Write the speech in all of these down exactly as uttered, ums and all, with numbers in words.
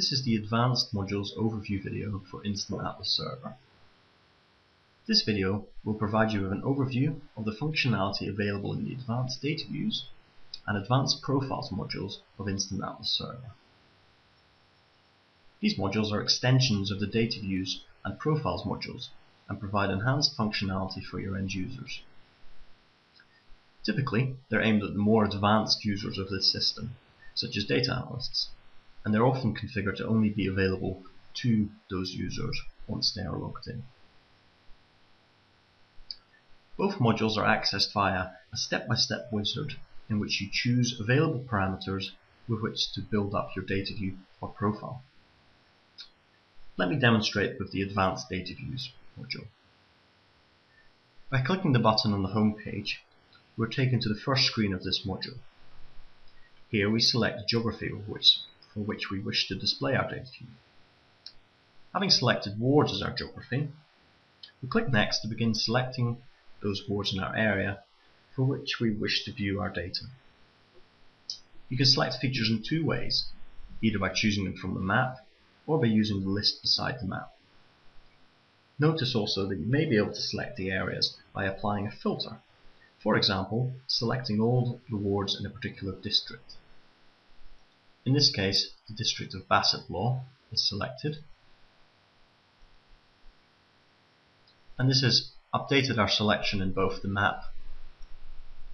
This is the Advanced Modules Overview video for Instant Atlas Server. This video will provide you with an overview of the functionality available in the Advanced Data Views and Advanced Profiles modules of Instant Atlas Server. These modules are extensions of the Data Views and Profiles modules and provide enhanced functionality for your end users. Typically, they're aimed at the more advanced users of this system, such as data analysts, and they're often configured to only be available to those users once they are logged in. Both modules are accessed via a step-by-step wizard in which you choose available parameters with which to build up your data view or profile. Let me demonstrate with the Advanced Data Views module. By clicking the button on the home page, we're taken to the first screen of this module. Here we select the geography for which we wish to display our data view. Having selected wards as our geography, we click Next to begin selecting those wards in our area for which we wish to view our data. You can select features in two ways, either by choosing them from the map or by using the list beside the map. Notice also that you may be able to select the areas by applying a filter, for example, selecting all the wards in a particular district. In this case, the district of Bassett Law is selected, and this has updated our selection in both the map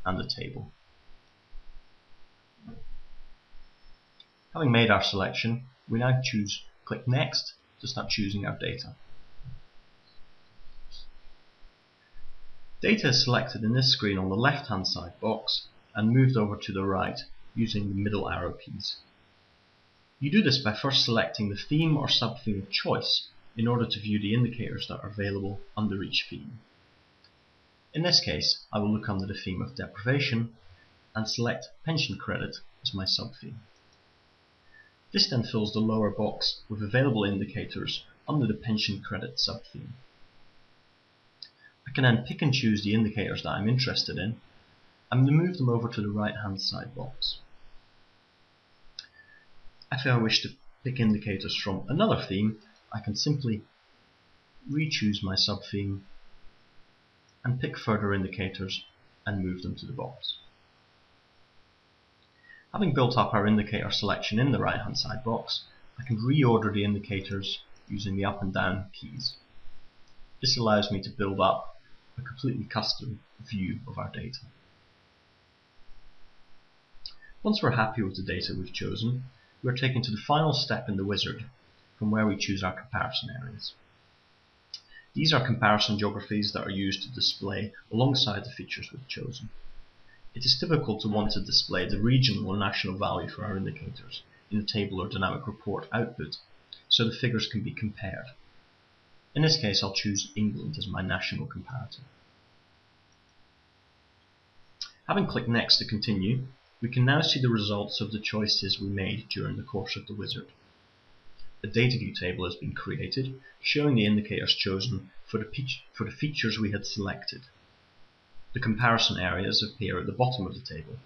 and the table. Having made our selection, we now choose click Next to start choosing our data. Data is selected in this screen on the left-hand side box and moved over to the right using the middle arrow keys. You do this by first selecting the theme or sub-theme of choice in order to view the indicators that are available under each theme. In this case, I will look under the theme of deprivation and select pension credit as my sub-theme. This then fills the lower box with available indicators under the pension credit sub-theme. I can then pick and choose the indicators that I'm interested in and move them over to the right-hand side box. If I wish to pick indicators from another theme, I can simply re-choose my sub-theme and pick further indicators and move them to the box. Having built up our indicator selection in the right-hand side box, I can reorder the indicators using the up and down keys. This allows me to build up a completely custom view of our data. Once we're happy with the data we've chosen, we're taken to the final step in the wizard, from where we choose our comparison areas. These are comparison geographies that are used to display alongside the features we've chosen. It is typical to want to display the regional or national value for our indicators in a table or dynamic report output, so the figures can be compared. In this case, I'll choose England as my national comparator. Having clicked Next to continue, we can now see the results of the choices we made during the course of the wizard. A data view table has been created, showing the indicators chosen for the, for the features we had selected. The comparison areas appear at the bottom of the table.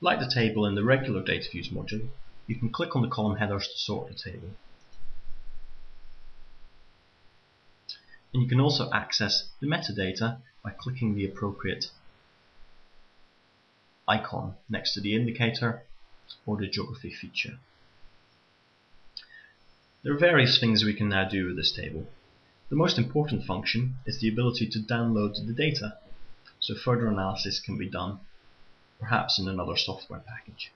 Like the table in the regular Data Views module, you can click on the column headers to sort the table. And you can also access the metadata by clicking the appropriate icon next to the indicator or the geography feature. There are various things we can now do with this table. The most important function is the ability to download the data, so further analysis can be done, perhaps in another software package.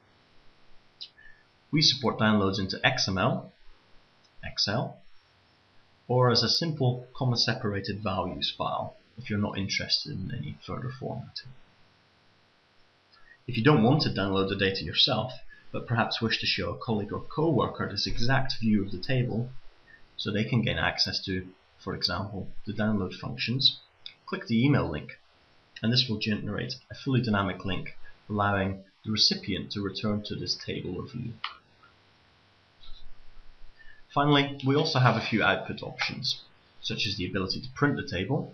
We support downloads into X M L, Excel, or as a simple comma-separated values file if you're not interested in any further formatting. If you don't want to download the data yourself, but perhaps wish to show a colleague or co-worker this exact view of the table, so they can gain access to, for example, the download functions, click the email link, and this will generate a fully dynamic link, allowing the recipient to return to this table or view. Finally, we also have a few output options, such as the ability to print the table,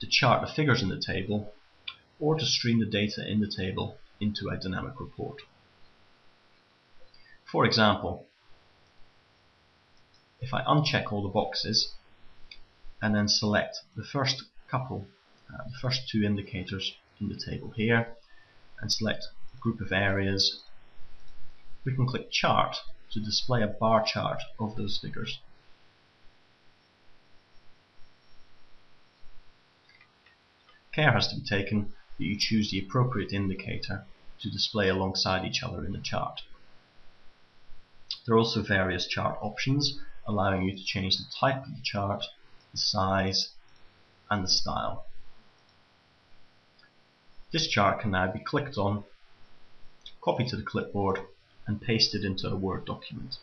to chart the figures in the table, or to stream the data in the table into a dynamic report. For example, if I uncheck all the boxes and then select the first couple, uh, the first two indicators in the table here, and select a group of areas, we can click Chart to display a bar chart of those figures. Care has to be taken that you choose the appropriate indicator to display alongside each other in the chart. There are also various chart options allowing you to change the type of the chart, the size, and the style. This chart can now be clicked on, copied to the clipboard, and pasted into a Word document.